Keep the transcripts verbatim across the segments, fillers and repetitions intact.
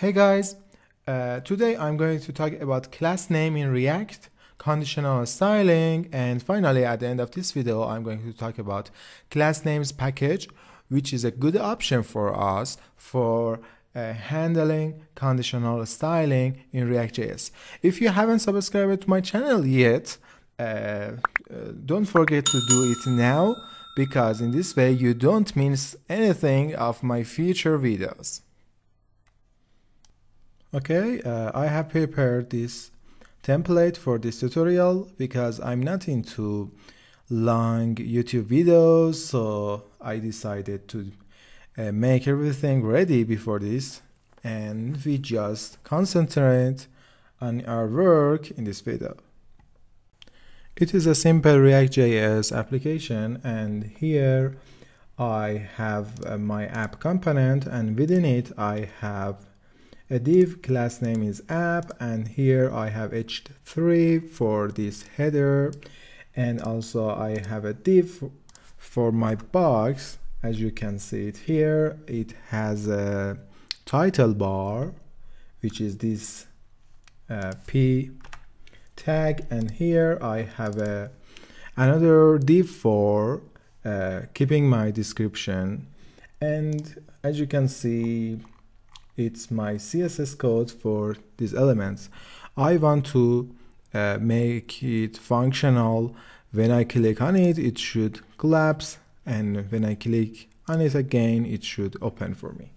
Hey guys, uh, today I'm going to talk about class name in React, conditional styling, and finally at the end of this video I'm going to talk about class names package, which is a good option for us for uh, handling conditional styling in React.js. If you haven't subscribed to my channel yet, uh, uh, don't forget to do it now, because in this way you don't miss anything of my future videos. Okay, uh, I have prepared this template for this tutorial because I'm not into long YouTube videos, so I decided to uh, make everything ready before this, and we just concentrate on our work in this video. It is a simple React.js application, and here I have uh, my app component, and within it I have a div, class name is app, and here I have h three for this header, and also I have a div for my box. As you can see it here, it has a title bar, which is this uh, p tag, and here I have a another div for uh, keeping my description, and as you can see it's my C S S code for these elements. I want to uh, make it functional. When I click on it, it should collapse, and when I click on it again, it should open for me.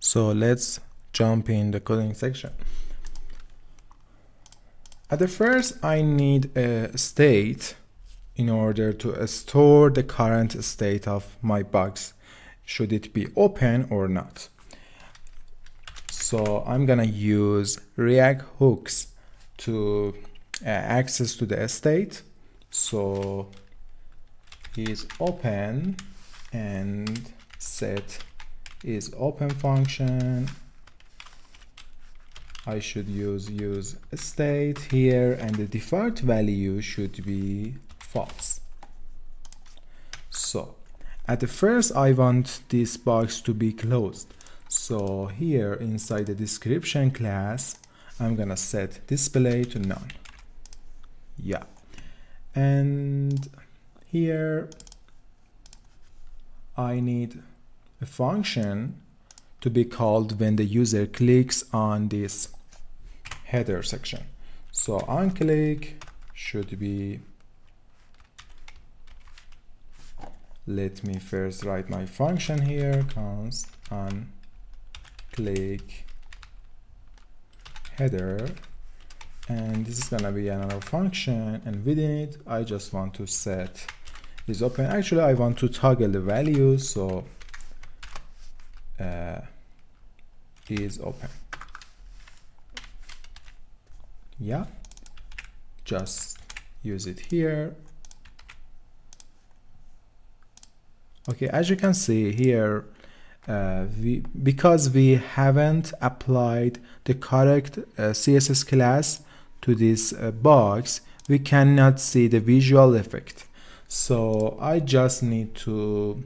So let's jump in the coding section. At the first, I need a state in order to store the current state of my box. Should it be open or not? So I'm gonna use React hooks to uh, access to the state. So is open and set is open function. I should use use state here, and the default value should be false. So at the first, I want this box to be closed. So here inside the description class, I'm gonna set display to none. Yeah. And here I need a function to be called when the user clicks on this header section. So onClick should be, let me first write my function here, const on click header, and this is gonna be another function, and within it I just want to set is open. Actually I want to toggle the value, so uh, is open. Yeah, just use it here. Okay, as you can see here, uh, we, because we haven't applied the correct uh, C S S class to this uh, box, we cannot see the visual effect. So I just need to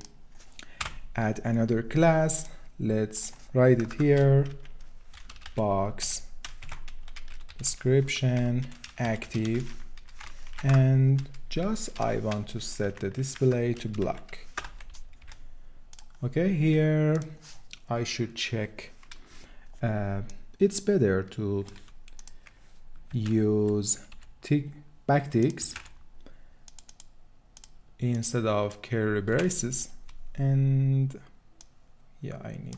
add another class. Let's write it here, box description active, and just I want to set the display to black. Okay, here I should check. Uh, it's better to use tick backticks instead of curly braces. And yeah, I need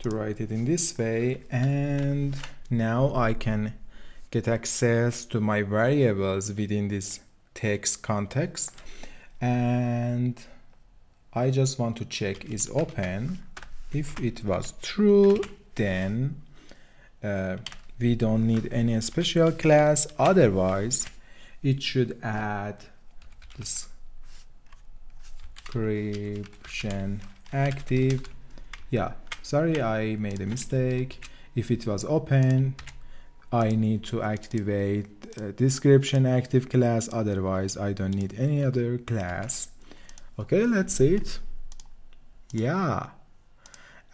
to write it in this way. And now I can get access to my variables within this text context. And I just want to check is open. If it was true, then uh, we don't need any special class. Otherwise, it should add this description active. Yeah, sorry, I made a mistake. If it was open, I need to activate uh, description active class. Otherwise, I don't need any other class. Okay, let's see it. Yeah,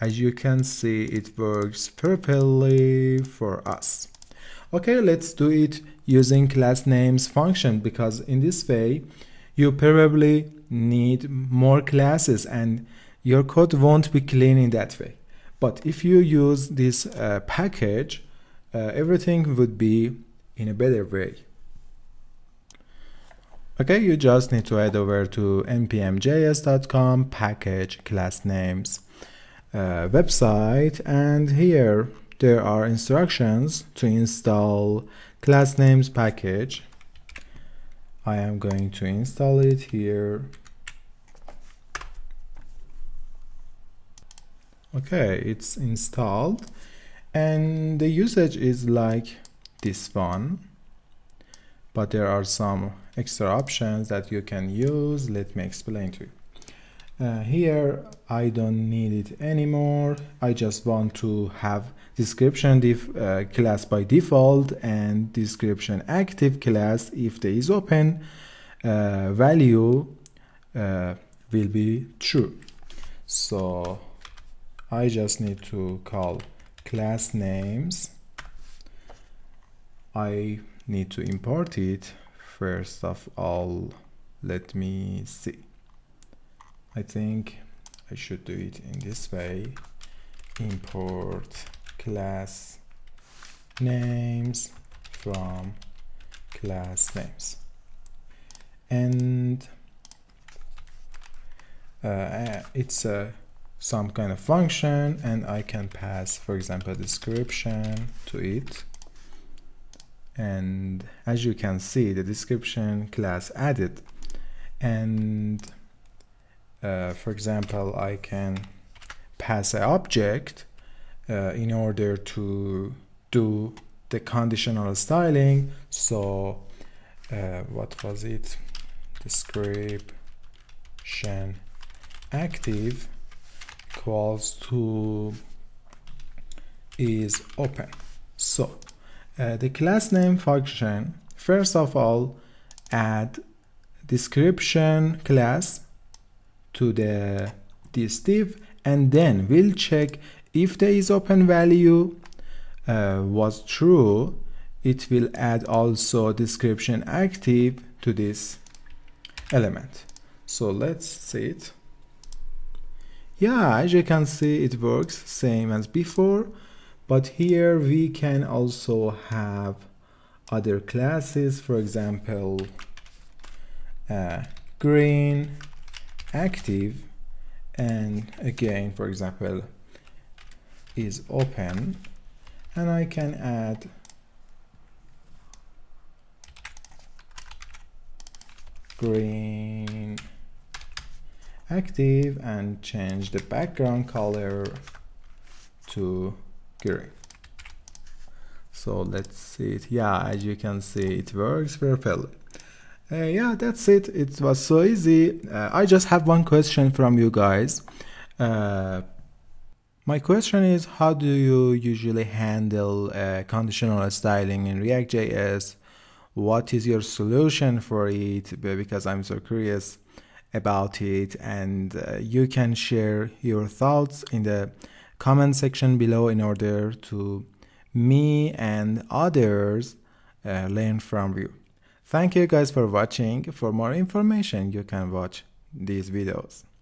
As you can see, it works perfectly for us. Okay, let's do it using classnames function, because in this way you probably need more classes and your code won't be clean in that way. But if you use this uh, package, uh, everything would be in a better way. Okay, you just need to head over to n p m j s dot com package classnames uh, website, and here there are instructions to install classnames package. I am going to install it here. Okay, it's installed, and the usage is like this one, but there are some extra options that you can use. Let me explain to you. Uh, here I don't need it anymore. I just want to have description def uh, class by default, and description active class if there is open, uh, value uh, will be true. So I just need to call class names. I need to import it. First of all, let me see. I think I should do it in this way. Import class names from class names. And uh, it's uh, some kind of function, and I can pass, for example, description to it. And as you can see, the description class added. And Uh, for example, I can pass an object uh, in order to do the conditional styling. So uh, what was it? Description active equals to is open. So uh, the class name function, first of all, add description class to the this div, and then we'll check if there is open value uh, was true. It will add also description active to this element. So let's see it. Yeah, as you can see, it works same as before, but here we can also have other classes. For example, uh, green active, and again, for example, is open, and I can add green active and change the background color to green. So let's see it. Yeah, as you can see, it works perfectly. Uh, yeah, that's it. It was so easy. Uh, I just have one question from you guys. Uh, my question is, how do you usually handle uh, conditional styling in React dot J S? What is your solution for it? Because I'm so curious about it, and uh, you can share your thoughts in the comment section below in order to me and others uh, learn from you. Thank you guys for watching. For more information, you can watch these videos.